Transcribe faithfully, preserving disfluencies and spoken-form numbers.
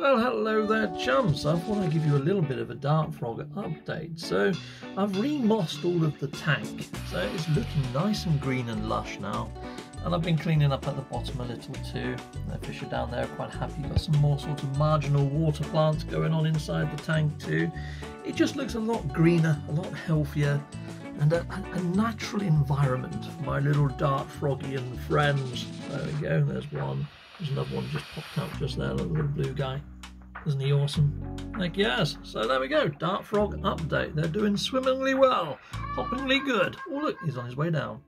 Well, hello there, chums. I want to give you a little bit of a Dart Frog update. So I've remossed all of the tank, so it's looking nice and green and lush now. And I've been cleaning up at the bottom a little too. The fish are down there quite happy. Got some more sort of marginal water plants going on inside the tank too. It just looks a lot greener, a lot healthier, and a, a natural environment for my little Dart Frogian friends. There we go, there's one. There's another one just popped up just there, the little blue guy. Isn't he awesome? Like, yes. So there we go, Dart Frog update. They're doing swimmingly well, hoppingly good. Oh look, he's on his way down.